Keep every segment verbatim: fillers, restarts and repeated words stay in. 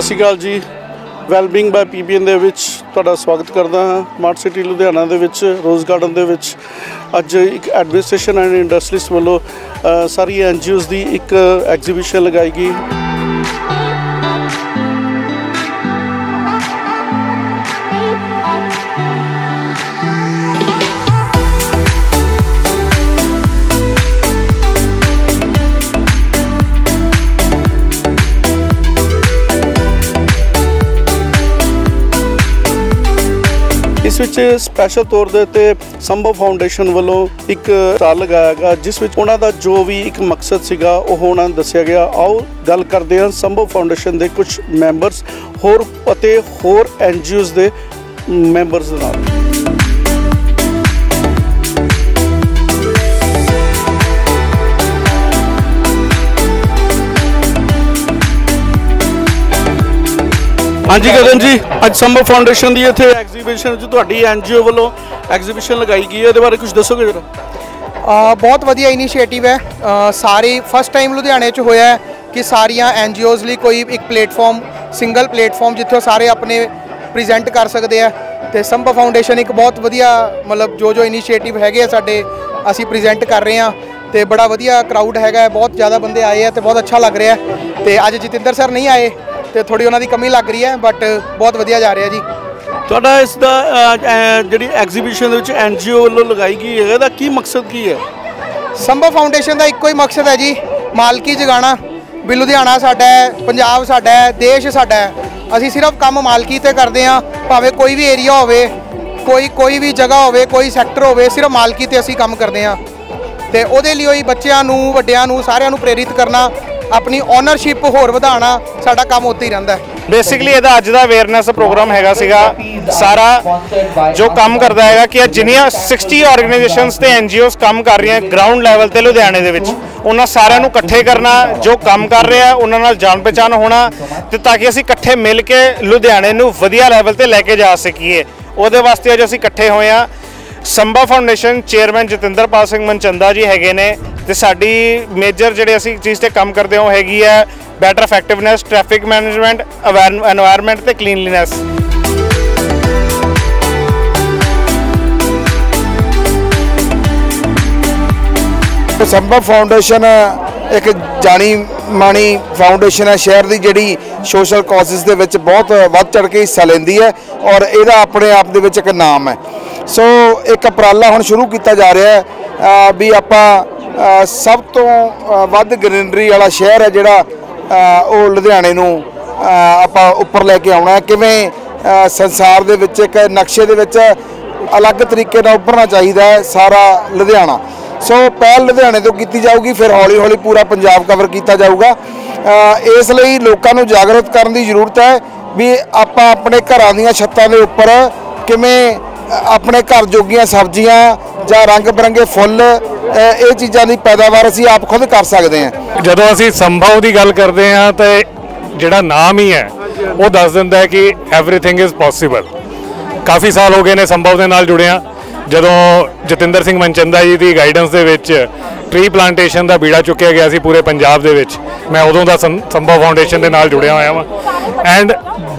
सत श्री अकाल जी। वैलबिंग bye PBN दे विच तुहाडा स्वागत करदा हां। स्मार्ट सिटी लुधियाना दे विच रोज़ गार्डन दे विच अज एक एडमिनिस्ट्रेशन एंड इंडस्ट्रीज वालों सारी एन जी ओज़ दी एक एग्जीबिशन लगाई गई। इस विच स्पैशल तौर देते संभव फाउंडेशन वालों एक स्टाल लगाया गया जिस विच उन्हां दा जो भी एक मकसद सीगा ओह उन्हां दस्सिया गया। आओ गल करदे हां संभव फाउंडेशन दे कुछ मैंबरस होर अते होर एन जी ओज़ दे मैंबरस दे नाल। हाँ जी गगन जी, अज संभव फाउंडेशन की इतने एग्जीबिशन जो तुहाडी एन जी ओ वालों एग्जीबिशन लगाई गई है, बारे कुछ दसोगे जरा? बहुत वधिया इनिशिएटिव है। आ, सारी फर्स्ट टाइम लुधियाने च होया है कि सारिया एन जी ओज़ लई कोई एक प्लेटफॉर्म, सिंगल प्लेटफॉर्म जिथे सारे अपने प्रेजेंट कर सकते हैं। तो संभव फाउंडेशन एक बहुत वधिया, मतलब जो जो इनिशिएटिव है साडे असी प्रेजेंट कर रहे हैं। तो बड़ा वधिया क्राउड है, बहुत ज़्यादा बंदे आए हैं तो बहुत अच्छा लग रहा है। तो अज जतिंदर सर नहीं आए तो थोड़ी उन्होंने कमी लग रही है, बट बहुत वधिया जा रहा है जी। तो इसका जी एग्जीबिशन एन जी ओ वालों लगाई गई है, इसदा की मकसद की है? संभव फाउंडेशन का इक्को ही मकसद है जी, मालकी जगाना। भी लुधियाना साडा है, पंजाब साडा है, देश साडा है। असी सिर्फ काम मालकी ते करते हैं, भावें कोई भी एरिया होवे, कोई कोई भी जगह होवे, कोई सैक्टर होवे, सिर्फ मालकी ते असी काम करते हैं। तो उहदे लई ही बच्चों नूं, वड्डियां नूं, सारियां नूं प्रेरित करना, अपनी ओनरशिप होर वधाना, साडा काम उत्ते ही रहिंदा है। बेसिकली इहदा अज दा अवेयरनेस प्रोग्राम हैगा सीगा, सारा जो काम करदा हैगा कि जिन्नियां सिक्सटी ऑर्गेनाइजेशनस ते एन जी ओज़ काम कर रही हैं ग्राउंड लैवल ते लुधियाने दे विच, उन्हां सारियां नूं इकट्ठे करना, जो काम कर रहे हैं उन्हां नाल जान पहचान होना, ते ताकि असीं इकट्ठे मिल के लुधियाने नूं वधिया लैवल ते लैके जा सकीए। उहदे वास्ते अज असीं इकट्ठे होए हां। संभव फाउंडेशन चेयरमैन जतिंदर पाल सिंह मनचंदा जी हैगे ने, ते साडी मेजर जिहड़े असी चीज़ ते काम करदे हो हैगी है better effectiveness, traffic management, aware environment ते क्लीनलीनेस। संभव फाउंडेशन एक जानी मानी फाउंडेशन है, शहर की जिहड़ी सोशल कॉजेज़ दे विच बहुत वध चढ़ के हिस्सा लैंदी है और इहदा अपने आप दे विच इक नाम है। सो so, एक उपराला हुण शुरू किया जा रहा है भी आपां सब तो वध ग्रीनरी वाला शहर है जिहड़ा वो लुधियाने नूं आपां उपर लैके आउणा है। किवें संसार दे विच इक नक्शे दे विच अलग तरीके नाल उभरना चाहीदा है सारा लुधियाना। सो so, पहल लुधियाने तो की जाऊगी, फिर हौली हौली पूरा पंजाब कवर किया जाऊगा। इसलिए लोगों को जागृत करने की जरूरत है भी आप अपने घरों दी छत्तां दे उपर किवें अपने घर जोगियां सब्जियां जां रंग बिरंगे फुल ये चीज़ों की पैदावार असीं आप खुद कर सकते हैं। जदों असीं संभव की गल करते हैं तो जिहड़ा नाम ही है वो दस दिंदा है कि एवरीथिंग इज़ पॉसीबल। काफ़ी साल हो गए ने संभव के नाल जुड़िया, जदों जतिंदर सिंह मनचंदा जी की गाइडेंस दे विच ट्री प्लांटेशन का बीड़ा चुक्या गया सी पूरे पंजाब दे विच, मैं उदों दा संभव फाउंडेशन के नाल जुड़िया होया वां। एंड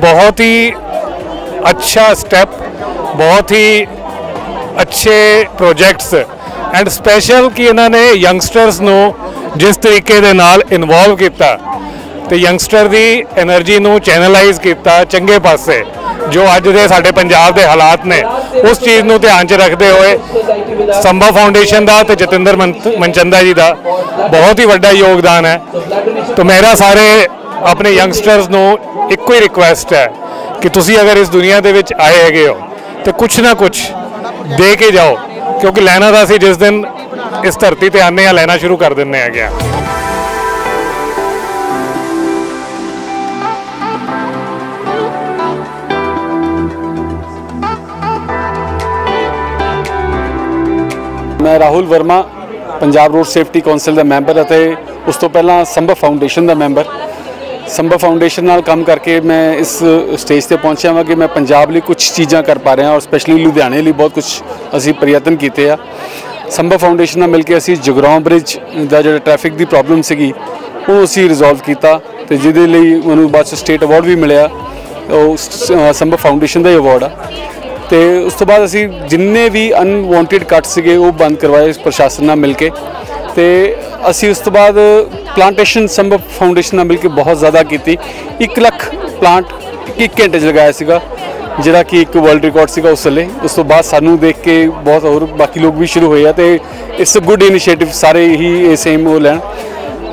बहुत ही अच्छा स्टैप, बहुत ही अच्छे प्रोजेक्ट्स एंड स्पैशल कि इन्होंने यंगस्टर्स नू जिस तरीके दे नाल इनवॉल्व किया, तो यंगस्टर की एनर्जी नू चैनलाइज किया चंगे पासे, जो अज दे साडे पंजाब दे हालात ने उस चीज़ नू ध्यान च रखते हुए संभव फाउंडेशन का तो जतिंदर मनचंदा जी का बहुत ही वड्डा योगदान है। तो मेरा सारे अपने यंगस्टर्स नू इक्को ही रिक्वेस्ट है कि तुसी अगर इस दुनिया दे विच आए हैगे हो तो कुछ ना कुछ दे के जाओ, क्योंकि लैना दा सी जिस दिन इस धरती ते आने लैना शुरू कर दिंदे हैगे आ। मैं Rahul Verma Punjab road safety council का मैंबर, उस तो पहला संभव फाउंडेशन का मैंबर। संभव फाउंडेशन नाल काम करके मैं इस स्टेज पर पहुँचा वा कि मैं पंजाब लिए कुछ चीज़ा कर पा रहा और स्पैशली लुधियाने लिए बहुत कुछ असी प्रयत्न किए। संभव फाउंडेशन नाल मिल के असी जगराओं ब्रिज का जो ट्रैफिक की प्रॉब्लम सी उसी रिजॉल्व किया, तो जिदे लिए उन्होंने बाद स्टेट अवार्ड भी मिलया संभव फाउंडेशन का ही अवार्ड आ। तो उस तो बाद असी जिन्ने भी अनवांटेड कट से वो बंद करवाए प्रशासन नाल मिल के। तो असी उस तो बाद प्लांटेशन संभव फाउंडेशन नाल मिल के बहुत ज़्यादा की एक लख प्लांट एक घंटे लगाया सीगा जिहड़ा कि एक वर्ल्ड रिकॉर्ड सीगा उस वे। उस तो बाद सानू देख के बहुत और बाकी लोग भी शुरू हुए हैं। तो इट्स अ गुड इनिशिएटिव सारे ही सेम वो लैन।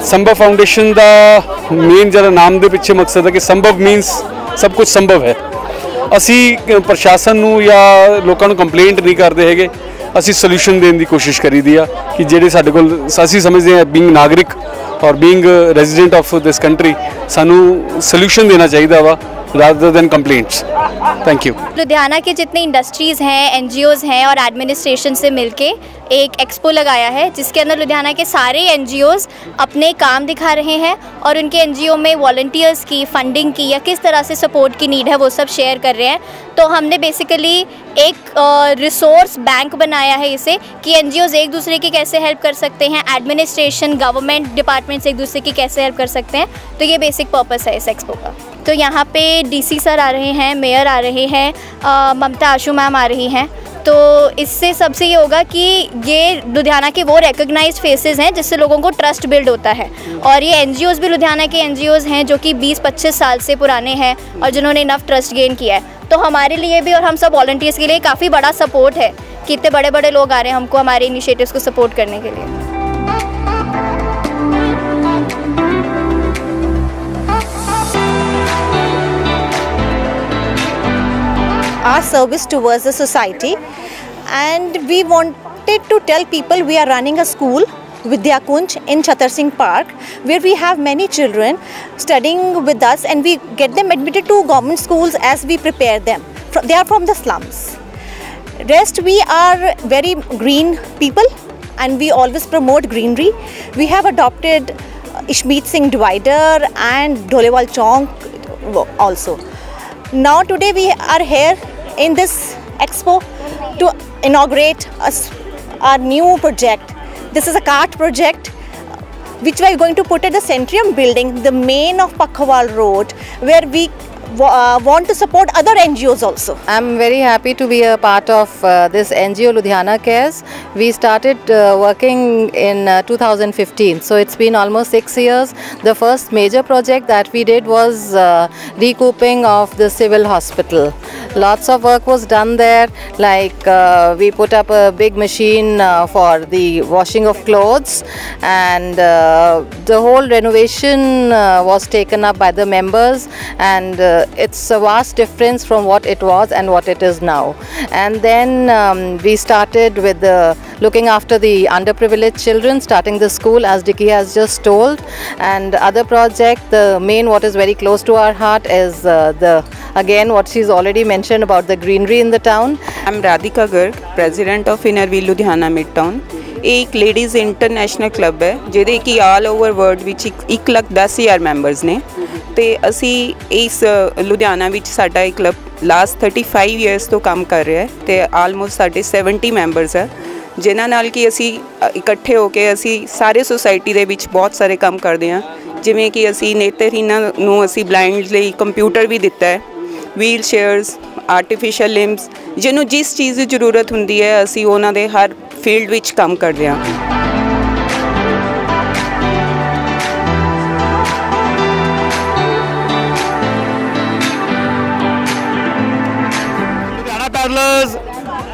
संभव फाउंडेशन का मेन जिहड़ा नाम के पिछे मकसद है कि संभव मीनस सब कुछ संभव है। असी प्रशासन नू या लोगों कंप्लेंट नहीं करते है, असी सोल्यूशन देने की कोशिश करी दी आ कि जिहड़े साडे कोल असी समझते हैं बीइंग नागरिक और being resident of this country सानू सोल्यूशन देना चाहिए वा rather than complaints. Thank you. Ludhiana के जितने इंडस्ट्रीज़ हैं, एनजीओज़ हैं और एडमिनिस्ट्रेशन से मिलके एक एक्सपो लगाया है जिसके अंदर लुधियाना के सारे एनजीओज़ अपने काम दिखा रहे हैं और उनके एनजीओ में वॉलंटियर्स की फंडिंग की या किस तरह से सपोर्ट की नीड है वो सब शेयर कर रहे हैं। तो हमने बेसिकली एक रिसोर्स बैंक बनाया है इसे कि एनजीओज़ एक दूसरे की कैसे हेल्प कर सकते हैं, एडमिनिस्ट्रेशन गवर्नमेंट डिपार्टमेंट्स एक दूसरे की कैसे हेल्प कर सकते हैं। तो ये बेसिक पर्पस है इस एक्सपो का। तो यहाँ पे डीसी सर आ रहे हैं, मेयर आ रहे हैं, ममता आशू मैम आ रही हैं। तो इससे सबसे ये होगा कि ये लुधियाना के वो रिकग्नाइज्ड फेसेस हैं जिससे लोगों को ट्रस्ट बिल्ड होता है। और ये एनजीओज़ भी लुधियाना के एनजीओज़ हैं जो कि बीस पच्चीस साल से पुराने हैं और जिन्होंने इनफ ट्रस्ट गेन किया है। तो हमारे लिए भी और हम सब वॉलंटियर्स के लिए काफ़ी बड़ा सपोर्ट है कि इतने बड़े बड़े लोग आ रहे हैं हमको हमारे इनिशिएटिव्स को सपोर्ट करने के लिए। Our service towards the society, and we wanted to tell people we are running a school, Vidyakunj, in Chatar Singh Park, where we have many children studying with us and we get them admitted to government schools as we prepare them. They are from the slums. Rest, we are very green people and we always promote greenery. We have adopted Ishmeet Singh Dwivedi and Dholewali Chowk also. Now today we are here in this expo to inaugurate us, our new project. This is a cart project which we are going to put at the Centrium building, the main of Pakhawal Road, where we uh, want to support other N G Os also. I am very happy to be a part of uh, this N G O Ludhiana Cares. We started uh, working in uh, two thousand fifteen, so it's been almost six years. The first major project that we did was uh, recouping of the civil hospital. Lots of work was done there, like uh, we put up a big machine uh, for the washing of clothes, and uh, the whole renovation uh, was taken up by the members, and uh, it's a vast difference from what it was and what it is now. And then um, we started with the looking after the underprivileged children, starting the school as Dicky has just told, and other project, the main what is very close to our heart is uh, the again what she's already mentioned about the greenery in the town. I'm Radhika Gur, president of Inner Wheel Ludhiana Mid Town. एक ladies international club है जिहदे कि all over world विच एक लख दस हज़ार members ने। तो असी इस लुधियाना विच साडा एक club last thirty five years तो काम कर रहा है। तो आलमोस्ट साढ़े सैवनटी मैंबर्स है जिन्हां नाल कि असी इकट्ठे होकर असी सारे सोसाइटी दे विच बहुत सारे काम करते हैं, जिवें कि असी नेत्रहीनां नूं असी ब्लाइंड लई कंप्यूटर भी दिता है, व्हील शेयर्स, आर्टिफिशियल लिम्स, जिन्होंने जिस चीज़ की जरूरत होंगी है असी उन्हां दे हर फील्ड विच काम करते हैं।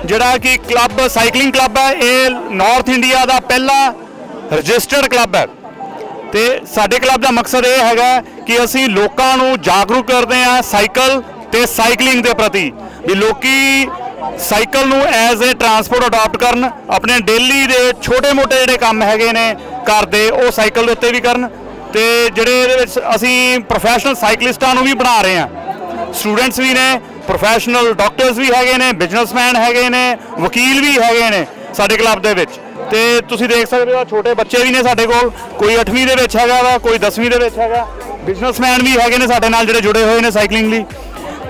जिहड़ा कि क्लब साइकलिंग क्लब है, ये नॉर्थ इंडिया का पहला रजिस्टर्ड क्लब है। तो साडे क्लब का मकसद ये हैगा कि असी लोगों को जागरूक करते हैं साइकिल तो साइकलिंग के प्रति, भी लोकी साइकिल नूं एज ए ट्रांसपोर्ट अडॉप्ट करन, अपने डेली दे छोटे मोटे जिहड़े काम हैगे ने घर दे वो साइकिल दे उत्ते भी करन। ते जिहड़े असी प्रोफैशनल साइकलिस्टां नूं भी बना रहे हैं, स्टूडेंट्स भी ने, प्रोफैशनल डॉक्टर्स भी हैगे ने, बिजनेसमैन हैगे ने, वकील भी हैगे ने साडे क्लब दे विच। ते तुसीं देख सकदे हो छोटे बच्चे भी ने साडे कोल, कोई अठवीं दे विच हैगा वा, कोई दसवीं दे विच हैगा, बिजनेसमैन भी हैगे ने साडे नाल जिहड़े जुड़े हुए ने साइकलिंग लई।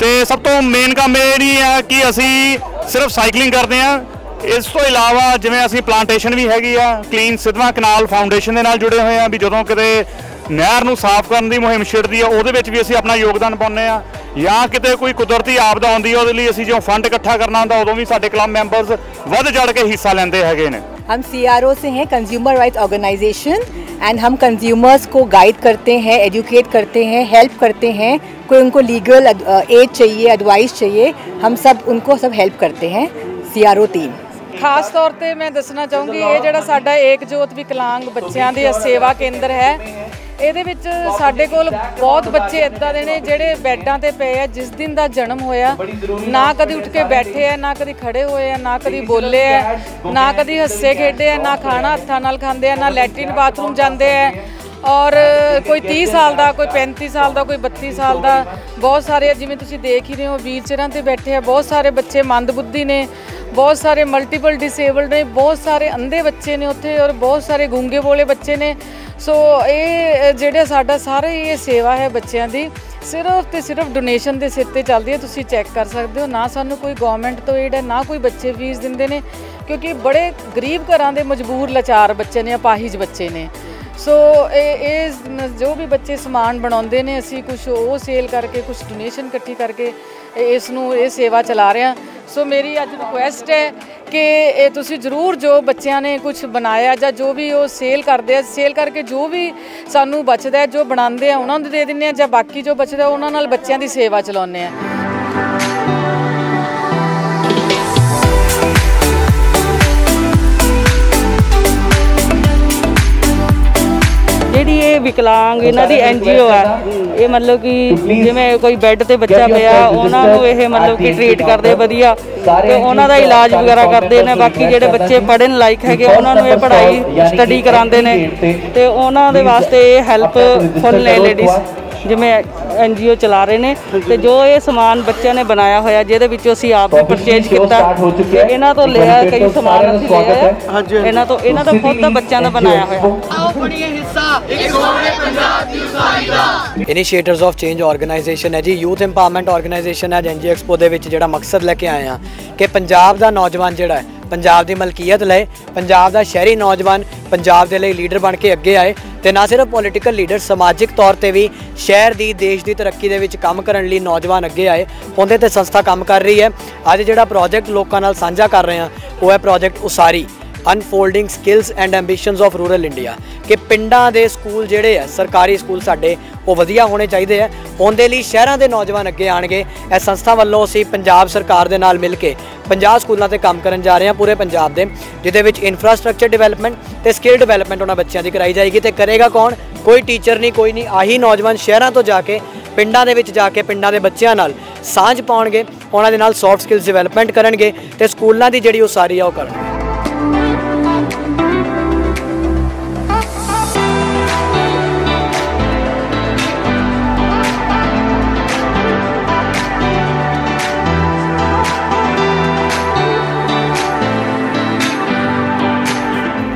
तो सब तो मेन काम यह नहीं है कि असी सिर्फ साइकलिंग करते हैं, इस तो इलावा जिमें असी प्लांटेशन भी हैगी आ, क्लीन सिद्धवा कनाल फाउंडेशन के नाल जुड़े हुए हैं, भी जो कि ਨਹਿਰ ਨੂੰ ਸਾਫ਼ ਕਰਨ ਦੀ ਮੁਹਿੰਮ ਛੇੜਦੀ ਹੈ ਉਹਦੇ ਵਿੱਚ ਵੀ ਅਸੀਂ ਆਪਣਾ ਯੋਗਦਾਨ ਪਾਉਂਦੇ ਆ, ਜਾਂ ਕਿਤੇ ਕੋਈ ਕੁਦਰਤੀ ਆਫਤ ਆਉਂਦੀ ਹੈ ਉਹਦੇ ਲਈ ਅਸੀਂ ਜੋ ਫੰਡ ਇਕੱਠਾ ਕਰਨਾ ਹੁੰਦਾ ਉਦੋਂ ਵੀ ਸਾਡੇ ਕਲੱਬ ਮੈਂਬਰਸ ਵੱਧ ਚੜ ਕੇ ਹਿੱਸਾ ਲੈਂਦੇ ਹੈਗੇ ਨੇ। हम सी आर ओ से हैं, कंज्यूमर राइट्स ऑर्गेनाइजेशन, एंड हम कंज्यूमर्स को गाइड करते हैं, एजुकेट करते हैं, हेल्प करते हैं। कोई उनको लीगल एड चाहिए, एडवाइस चाहिए, हम सब उनको सब हेल्प करते हैं सी आर ओ टीम। खास तौर पे मैं दसना चाहूँगी ये जिहड़ा साडा एकजोत विकलांग बच्चों दी सेवा केंद्र है, ਇਹਦੇ ਵਿੱਚ ਸਾਡੇ ਕੋਲ ਬਹੁਤ ਬੱਚੇ ਇੱਦਾਂ ਦੇ ਨੇ ਜਿਹੜੇ ਬੈੱਡਾਂ 'ਤੇ ਪਏ ਆ, ਜਿਸ ਦਿਨ ਦਾ ਜਨਮ ਹੋਇਆ ਨਾ ਕਦੀ ਉੱਠ ਕੇ ਬੈਠੇ ਆ, ਨਾ ਕਦੀ ਖੜੇ ਹੋਏ ਆ, ਨਾ ਕਦੀ ਬੋਲੇ ਆ, ਨਾ ਕਦੀ ਹੱਸੇ ਖੇਡੇ ਆ, ਨਾ ਖਾਣਾ ਹੱਥਾਂ ਨਾਲ ਖਾਂਦੇ ਆ, ਨਾ ਲੈਟਰਿਨ ਬਾਥਰੂਮ ਜਾਂਦੇ ਆ। ਔਰ ਕੋਈ ਤੀਹ ਸਾਲ ਦਾ, ਕੋਈ ਪੈਂਤੀ ਸਾਲ ਦਾ, ਕੋਈ ਬੱਤੀ ਸਾਲ ਦਾ, ਬਹੁਤ ਸਾਰੇ ਜਿਵੇਂ ਤੁਸੀਂ ਦੇਖ ਹੀ ਰਹੇ ਹੋ ਵੀਲ ਚੇਅਰਾਂ 'ਤੇ ਬੈਠੇ ਆ। ਬਹੁਤ ਸਾਰੇ ਬੱਚੇ ਮੰਦਬੁੱਧੀ ਨੇ, ਬਹੁਤ ਸਾਰੇ ਮਲਟੀਪਲ ਡਿਸੇਬਲਡ ਨੇ, ਬਹੁਤ ਸਾਰੇ ਅੰਧੇ ਬੱਚੇ ਨੇ ਉੱਥੇ, ਔਰ ਬਹੁਤ ਸਾਰੇ ਗੂੰਗੇ ਬੋਲੇ ਬੱਚੇ ਨੇ। ਸੋ ਇਹ ਜਿਹੜੇ ਸਾਡਾ ਸਾਰੇ ਇਹ ਸੇਵਾ ਹੈ ਬੱਚਿਆਂ ਦੀ ਸਿਰਫ ਤੇ ਸਿਰਫ ਡੋਨੇਸ਼ਨ ਦੇ ਸਿਰ ਤੇ ਚੱਲਦੀ ਹੈ। ਤੁਸੀਂ ਚੈੱਕ ਕਰ ਸਕਦੇ ਹੋ, ਨਾ ਸਾਨੂੰ ਕੋਈ ਗਵਰਨਮੈਂਟ ਤੋਂ ਏਡ ਹੈ, ਨਾ ਕੋਈ ਬੱਚੇ ਫੀਸ ਦਿੰਦੇ ਨੇ, ਕਿਉਂਕਿ ਬੜੇ ਗਰੀਬ ਘਰਾਂ ਦੇ ਮਜਬੂਰ ਲਾਚਾਰ ਬੱਚੇ ਨੇ, ਅਪਾਹਿਜ ਬੱਚੇ ਨੇ। ਸੋ ਇਹ ਇਹ ਜੋ ਵੀ ਬੱਚੇ ਸਮਾਨ ਬਣਾਉਂਦੇ ਨੇ ਅਸੀਂ ਕੁਝ ਉਹ ਸੇਲ ਕਰਕੇ, ਕੁਝ ਡੋਨੇਸ਼ਨ ਇਕੱਠੀ ਕਰਕੇ ਇਸ ਨੂੰ ਇਹ ਸੇਵਾ ਚਲਾ ਰਹੇ ਹਾਂ। ਸੋ ਮੇਰੀ ਅੱਜ ਰਿਕੁਐਸਟ ਹੈ ਕਿ ਇਹ ਤੁਸੀਂ ਜ਼ਰੂਰ ਜੋ ਬੱਚਿਆਂ ਨੇ ਕੁਝ ਬਣਾਇਆ ਜਾਂ ਜੋ ਵੀ ਉਹ ਸੇਲ ਕਰਦੇ ਆ, ਸੇਲ ਕਰਕੇ ਜੋ ਵੀ ਸਾਨੂੰ ਬਚਦਾ ਜੋ ਬਣਾਉਂਦੇ ਆ ਉਹਨਾਂ ਨੂੰ ਦੇ ਦਿੰਦੇ ਆ, ਜਾਂ ਬਾਕੀ ਜੋ ਬਚਦਾ ਉਹਨਾਂ ਨਾਲ ਬੱਚਿਆਂ ਦੀ ਸੇਵਾ ਚਲਾਉਂਦੇ ਆ। ਜਿਹੜੀ ਇਹ ਵਿਕਲਾਂਗ ਇਹਨਾਂ ਦੀ ਐਨ ਜੀ ਓ ਆ, ਇਹ ਮਤਲਬ ਕਿ ਜਿਵੇਂ ਕੋਈ ਬੈੱਡ 'ਤੇ ਬੱਚਾ ਪਿਆ ਉਹਨਾਂ ਨੂੰ ਇਹ ਮਤਲਬ ਕਿ ਟਰੀਟ ਕਰਦੇ ਵਧੀਆ ਤੇ ਉਹਨਾਂ ਦਾ ਇਲਾਜ ਵਗੈਰਾ ਕਰਦੇ ਨੇ। ਬਾਕੀ ਜਿਹੜੇ ਬੱਚੇ ਪੜ੍ਹਨ ਲਾਇਕ ਹੈਗੇ ਉਹਨਾਂ ਨੂੰ ਇਹ ਪੜ੍ਹਾਈ ਸਟੱਡੀ ਕਰਾਉਂਦੇ ਨੇ ਤੇ ਉਹਨਾਂ ਦੇ ਵਾਸਤੇ ਇਹ ਹੈਲਪਫੁਲ ਨੇ ਲੇਡੀਜ਼ ਜਿਵੇਂ ਐਨ ਜੀ ਓ ਚਲਾ ਰਹੇ ਨੇ। ਤੇ ਜੋ ਇਹ ਸਮਾਨ ਬੱਚਿਆਂ ਨੇ ਬਣਾਇਆ ਹੋਇਆ ਜਿਹਦੇ ਵਿੱਚੋਂ ਅਸੀਂ ਆਪ ਵੀ ਪਰਚੇਜ ਕੀਤਾ, ਇਹਨਾਂ ਤੋਂ ਲਿਆ ਕਈ ਸਮਾਨ ਅਸੀਂ ਲਿਆ ਇਹਨਾਂ ਤੋਂ, ਇਹਨਾਂ ਦਾ ਖੁਦ ਦਾ ਬੱਚਿਆਂ ਦਾ ਬਣਾਇਆ ਹੋਇਆ। ਆਓ ਬਣੀਏ ਹਿੱਸਾ ਇੱਕ ਹੋਵੇ ਪੰਜਾਬ ਦੀ ਉਸਾਰੀ ਦਾ। ਇਨੀਸ਼ੀਏਟਰਸ ਆਫ ਚੇਂਜ ਆਰਗੇਨਾਈਜੇਸ਼ਨ ਹੈ ਜੀ, ਯੂਥ ਇੰਪਾਵਰਮੈਂਟ ਆਰਗੇਨਾਈਜੇਸ਼ਨ ਹੈ। ਅੱਜ ਐਨ ਜੀ ਐਕਸਪੋ ਦੇ ਵਿੱਚ ਜਿਹੜਾ ਮਕਸਦ ਲੈ ਕੇ ਆਏ ਆ ਕਿ ਪੰਜਾਬ ਦਾ ਨੌਜਵਾਨ ਜਿਹੜਾ ਹੈ ਪੰਜਾਬ ਦੀ ਮਲਕੀਅਤ ਲਏ, ਪੰਜਾਬ ਦਾ ਸ਼ਹਿਰੀ ਨੌਜਵਾਨ ਪੰਜਾਬ ਦੇ ਲਈ ਲੀਡਰ ਬਣ ਕੇ ਅੱਗੇ ਆਏ ਤੇ ਨਾ ਸਿਰਫ ਪੋਲੀਟੀਕਲ ਲੀਡਰ ਸਮਾਜਿਕ ਤੌਰ ਤੇ ਵੀ ਸ਼ਹਿਰ ਦੀ ਦੇਸ਼ ਦੀ ਤਰੱਕੀ ਦੇ ਵਿੱਚ ਕੰਮ ਕਰਨ ਲਈ ਨੌਜਵਾਨ ਅੱਗੇ ਆਏ। ਉਹਦੇ ਤੇ ਸੰਸਥਾ ਕੰਮ ਕਰ ਰਹੀ ਹੈ। ਅੱਜ ਜਿਹੜਾ ਪ੍ਰੋਜੈਕਟ ਲੋਕਾਂ ਨਾਲ ਸਾਂਝਾ ਕਰ ਰਹੇ ਹਾਂ ਉਹ ਹੈ ਪ੍ਰੋਜੈਕਟ ਉਸਾਰੀ, unfolding skills and ambitions of rural India, ਕਿ ਪਿੰਡਾਂ ਦੇ ਸਕੂਲ ਜਿਹੜੇ ਆ ਸਰਕਾਰੀ ਸਕੂਲ ਸਾਡੇ ਉਹ ਵਧੀਆ ਹੋਣੇ ਚਾਹੀਦੇ ਆ, ਉਹਦੇ ਲਈ ਸ਼ਹਿਰਾਂ ਦੇ ਨੌਜਵਾਨ ਅੱਗੇ ਆਣਗੇ। ਇਸ ਸੰਸਥਾ ਵੱਲੋਂ ਅਸੀਂ ਪੰਜਾਬ ਸਰਕਾਰ ਦੇ ਨਾਲ ਮਿਲ ਕੇ ਪੰਜਾਹ ਸਕੂਲਾਂ 'ਤੇ ਕੰਮ ਕਰਨ ਜਾ ਰਹੇ ਹਾਂ ਪੂਰੇ ਪੰਜਾਬ ਦੇ, ਜਿਹਦੇ ਵਿੱਚ ਇਨਫਰਾਸਟ੍ਰਕਚਰ ਡਿਵੈਲਪਮੈਂਟ ਅਤੇ ਸਕਿੱਲ ਡਿਵੈਲਪਮੈਂਟ ਉਹਨਾਂ ਬੱਚਿਆਂ ਦੀ ਕਰਾਈ ਜਾਏਗੀ। ਅਤੇ ਕਰੇਗਾ ਕੌਣ? ਕੋਈ ਟੀਚਰ ਨਹੀਂ, ਕੋਈ ਨਹੀਂ, ਆਹੀ ਨੌਜਵਾਨ ਸ਼ਹਿਰਾਂ ਤੋਂ ਜਾ ਕੇ ਪਿੰਡਾਂ ਦੇ ਵਿੱਚ ਜਾ ਕੇ ਪਿੰਡਾਂ ਦੇ ਬੱਚਿਆਂ ਨਾਲ ਸਾਂਝ ਪਾਉਣਗੇ, ਉਹਨਾਂ ਦੇ ਨਾਲ ਸੌਫਟ ਸਕਿੱਲਸ ਡਿਵੈਲਪਮੈਂਟ ਕਰਨਗੇ ਅਤੇ ਸਕੂਲਾਂ ਦੀ ਜਿਹੜੀ ਉਸਾਰੀ ਆ ਉਹ ਕਰਨਗੇ।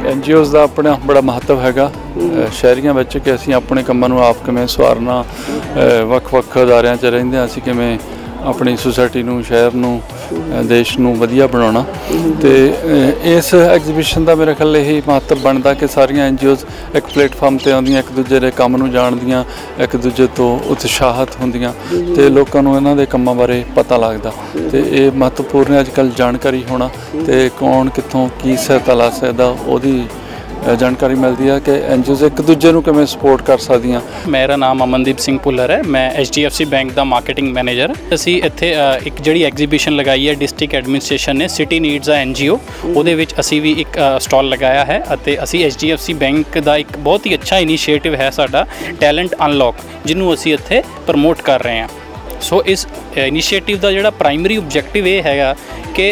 एन जी ओज़ का अपना बड़ा महत्व हैगा शहरिया कि असी अपने कामों को आप किमें सुधारना, वक् वक् अदारिया रहिंदे असी किमें अपनी सोसाइटी नूं, शहर नूं, देश नूं वधिया बनाउणा। ते इस एग्जीबिशन का मेरे ख्याल यही महत्व बनता कि सारियां एन जी ओज़ एक प्लेटफॉर्म ते आउंदियां, एक दूजे दे काम नूं जाणदियां, एक दूजे तो उत्साहित होंदियां ते लोकां नूं इन्हां दे कामां बारे पता लगदा। ते ये महत्वपूर्ण है अजकल जानकारी होना ते कौन कित्थों की सहायता ला सकदा ओहदी जानकारी मिलती है कि एन जी ओज़ एक दूजे को किवें सपोर्ट कर सकदियां। मेरा नाम अमनदीप सिंह पुलर है, मैं H D F C bank का मार्केटिंग मैनेजर। असी इत्थे एक जिहड़ी एग्जीबिशन लगाई है डिस्ट्रिक्ट एडमिनिस्ट्रेशन ने, सिटी नीड्स है एन जी ओ, उहदे विच असी भी एक स्टॉल लगाया है। असी H D F C bank का एक बहुत ही अच्छा इनीशिएटिव है साडा टैलेंट अनलॉक, जिन्हों असी इत्थे प्रमोट कर रहे हैं। सो so, इस इनीशिएटिव का जोड़ा प्राइमरी ऑब्जेक्टिव ये है कि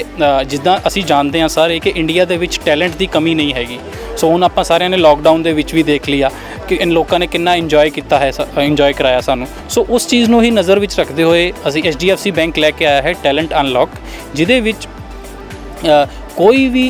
जिदा असी जानते हैं सारे कि इंडिया के टैलेंट की कमी नहीं हैगी। सो हुण आपां सारिआं ने लॉकडाउन दे विच भी देख लिया कि इन लोगों ने कितना इंजॉय किया है, इंजॉय कराया सानू। सो उस चीज़ नूं ही नज़र विच रखते हुए असी H D F C bank लैके आया है टैलेंट अनलॉक, जिहदे विच कोई भी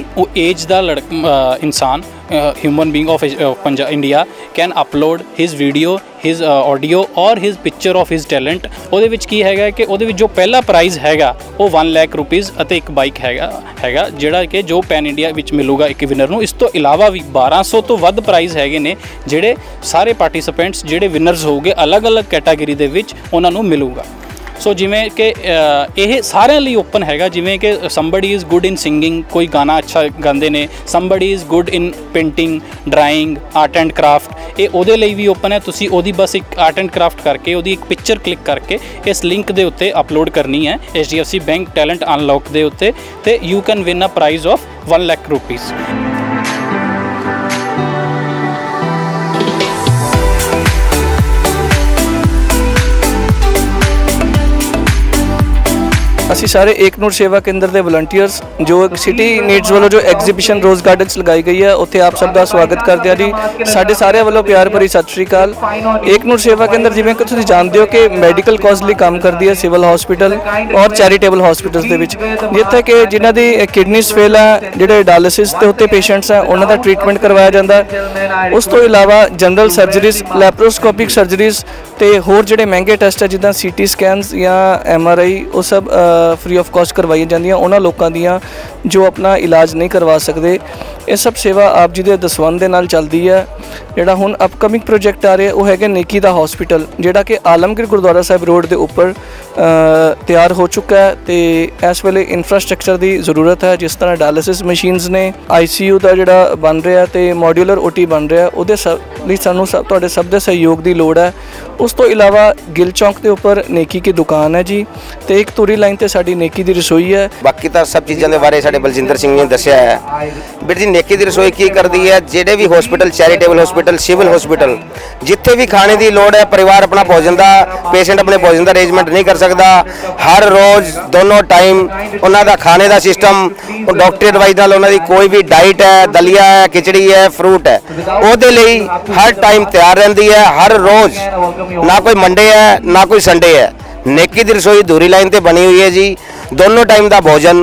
एज का लड़का इंसान uh, human being of uh, India can upload his video, his uh, audio और his picture of his talent। ਉਹਦੇ ਵਿੱਚ ਕੀ ਹੈਗਾ ਕਿ ਉਹਦੇ ਵਿੱਚ जो पहला प्राइज़ हैगा वो वन लैख रुपीज़ ਅਤੇ एक बाइक हैगा हैगा ਜਿਹੜਾ ਕਿ जो पैन इंडिया ਵਿੱਚ ਮਿਲੂਗਾ ਇੱਕ ਵਿਨਰ ਨੂੰ। ਇਸ ਤੋਂ ਇਲਾਵਾ भी बारह सौ ਤੋਂ ਵੱਧ प्राइज़ ਹੈਗੇ ਨੇ ਜਿਹੜੇ ਸਾਰੇ ਪਾਰਟੀਸਪੈਂਟਸ ਜਿਹੜੇ ਵਿਨਰਸ ਹੋਊਗੇ अलग-अलग कैटागरी ਦੇ ਵਿੱਚ ਉਹਨਾਂ ਨੂੰ ਮਿਲੂਗਾ। सो so, जिमें कि यह सारे लिए ओपन हैगा, जिमें कि somebody is good in singing, कोई गाना अच्छा गाते ने, somebody is good in painting, drawing, art and craft, ये उहदे लई भी ओपन है। तुसी ओहदी बस एक आर्ट एंड क्राफ्ट करके उहदी एक पिक्चर क्लिक करके इस लिंक दे उत्ते अपलोड करनी है H D F C bank talent unlock दे उत्ते, ते you can win a prize of one lakh rupees. असी सारे एक नूर सेवा केंद्र के वलंटियर्स जो सिटी नीड्स वालों जो एग्जीबिशन रोज़ गार्डन लगाई गई है उत्थे आप सबका स्वागत करते हैं जी। साढ़े सारे वालों प्यार भरी सत श्री अकाल। एक नूर सेवा केंद्र जिवें कि तुसीं जानते हो कि मैडिकल कॉज लई काम करती है, सिविल हॉस्पिटल और चैरीटेबल हॉस्पिटल्स के विच, जिथे कि जिन्हां दी किडनीज फेल है, जिहड़े डायलिसिस ते उत्ते पेशेंट्स है उन्हां दा ट्रीटमेंट करवाया जाता है। उस तो इलावा जनरल सर्जरीज, लैपरोस्कोपिक सर्जरीज ते होर जिहड़े महंगे टेस्ट है जिद्दां सी टी स्कैनस या एम आर आई, वो सब फ्री ऑफ कॉस्ट करवाई जाती हैं उन्होंने लोगों दियाँ जो अपना इलाज नहीं करवा सकते। यह सब सेवा आप जी के दसवंध के नाल चलती है। जोड़ा हूँ अपकमिंग प्रोजेक्ट आ रहा है वो है नेकी का हॉस्पिटल, जोड़ा कि आलमगिर गुरद्वारा साहब रोड के उपर तैयार हो चुका है। तो इस वेले इंफ्रास्ट्रक्चर की जरूरत है, जिस तरह डायलिसिस मशीनस ने, आई सी यू का जोड़ा बन रहा है, तो मॉड्यूलर ओ टी बन रहा है, वो सूँ सब थोड़े सब के सहयोग की लड़ है। उस तो इलावा गिल चौंक के उपर नेकी की दुकान है जी, तो एक तुरी लाइन तो साड़ी नेकी की रसोई है। बाकी तो सब चीज़ों के बारे साढ़े बलजिंदर सिंह ने दसिया है। बीर जी नेकी की रसोई की करती है, जेडे भी hospital, charitable hospital, civil hospital, जिथे भी खाने की लड़ है, परिवार अपना भोजन का, पेशेंट अपने भोजन का अरेंजमेंट नहीं कर सकता, हर रोज़ दोनों टाइम उन्होंने खाने का सिस्टम, डॉक्टरी एडवाइस नाल उन्होंने कोई भी डाइट है, दलिया है, खिचड़ी है, फ्रूट है, उसदे लई हर टाइम तैयार रहती है, हर रोज़, ना कोई मंडे है ना कोई संडे है। नेकी की रसोई दूरी लाइन पर बनी हुई है जी, दोनों टाइम का भोजन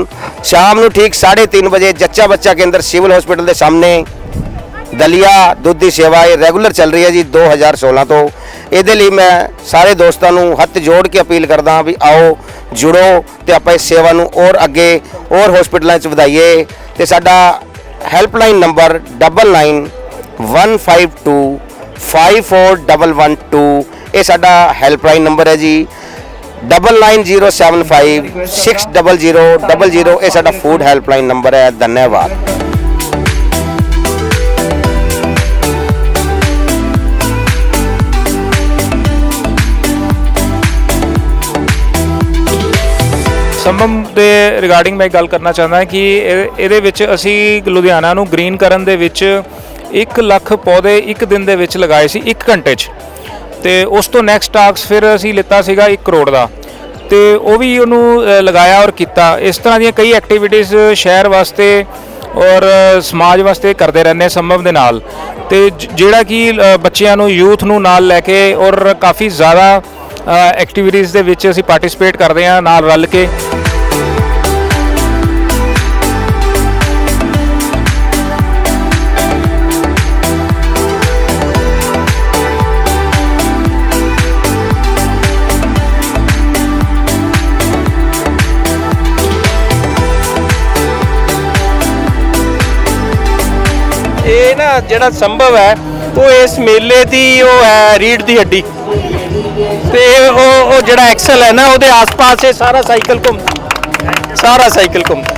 शाम को ठीक साढ़े तीन बजे जच्चा बच्चा केंद्र सिविल हॉस्पिटल के सामने। दलिया दुध की सेवा ये रेगूलर चल रही है जी दो हज़ार सोलह तो। ये मैं सारे दोस्तों हत्थ जोड़ के अपील करदा भी आओ जुड़ो तो आप इस सेवा और अगे और हॉस्पिटलों वधाइए। तो साडा helpline number double nine one five two five four double one two ये साडा हैल्पलाइन नंबर है जी। Double nine zero seven five six double zero double zero ये साडा फूड हैल्पलाइन नंबर है। धन्यवाद। ਸੰਭਵ ਦੇ ਰਿਗਾਰਡਿੰਗ ਮੈਂ ਗੱਲ ਕਰਨਾ ਚਾਹੁੰਦਾ ਕਿ ਇਹਦੇ ਵਿੱਚ ਅਸੀਂ ਲੁਧਿਆਣਾ ਨੂੰ ਗ੍ਰੀਨ ਕਰਨ ਦੇ ਵਿੱਚ ਇੱਕ ਲੱਖ ਪੌਦੇ ਇੱਕ ਦਿਨ ਦੇ ਵਿੱਚ ਲਗਾਏ ਸੀ ਇੱਕ ਘੰਟੇ 'ਚ, ਅਤੇ ਉਸ ਤੋਂ ਨੈਕਸਟ ਟਾਸਕ ਫਿਰ ਅਸੀਂ ਲਿੱਤਾ ਸੀਗਾ ਇੱਕ ਕਰੋੜ ਦਾ, ਅਤੇ ਉਹ ਵੀ ਉਹਨੂੰ ਲਗਾਇਆ ਔਰ ਕੀਤਾ। ਇਸ ਤਰ੍ਹਾਂ ਦੀਆਂ ਕਈ ਐਕਟੀਵਿਟੀਜ਼ ਸ਼ਹਿਰ ਵਾਸਤੇ ਔਰ ਸਮਾਜ ਵਾਸਤੇ ਕਰਦੇ ਰਹਿੰਦੇ ਸੰਭਵ ਦੇ ਨਾਲ, ਅਤੇ ਜਿਹੜਾ ਕਿ ਬੱਚਿਆਂ ਨੂੰ, ਯੂਥ ਨੂੰ ਨਾਲ ਲੈ ਕੇ ਔਰ ਕਾਫੀ ਜ਼ਿਆਦਾ ਐਕਟੀਵਿਟੀਜ਼ ਦੇ ਵਿੱਚ ਅਸੀਂ ਪਾਰਟੀਸਪੇਟ ਕਰਦੇ ਹਾਂ ਨਾਲ ਰਲ ਕੇ। ਇਹ ਨਾ ਜਿਹੜਾ ਸੰਭਵ ਹੈ ਉਹ ਇਸ ਮੇਲੇ ਦੀ ਉਹ ਹੈ ਰੀੜ ਦੀ ਹੱਡੀ, ਤੇ ਉਹ ਉਹ ਜਿਹੜਾ ਐਕਸਲ ਹੈ ਨਾ ਉਹਦੇ ਆਸ-ਪਾਸ ਇਹ ਸਾਰਾ ਸਾਈਕਲ ਘੁੰਮਦਾ, ਸਾਰਾ ਸਾਈਕਲ ਘੁੰਮਦਾ।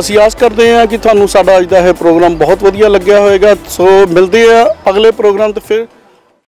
ਅਸੀਂ ਆਸ ਕਰਦੇ ਹਾਂ ਕਿ ਤੁਹਾਨੂੰ ਸਾਡਾ ਅੱਜ ਦਾ ਇਹ ਪ੍ਰੋਗਰਾਮ ਬਹੁਤ ਵਧੀਆ ਲੱਗਿਆ ਹੋਵੇਗਾ। ਸੋ ਮਿਲਦੇ ਆ ਅਗਲੇ ਪ੍ਰੋਗਰਾਮ ਤੇ ਫਿਰ।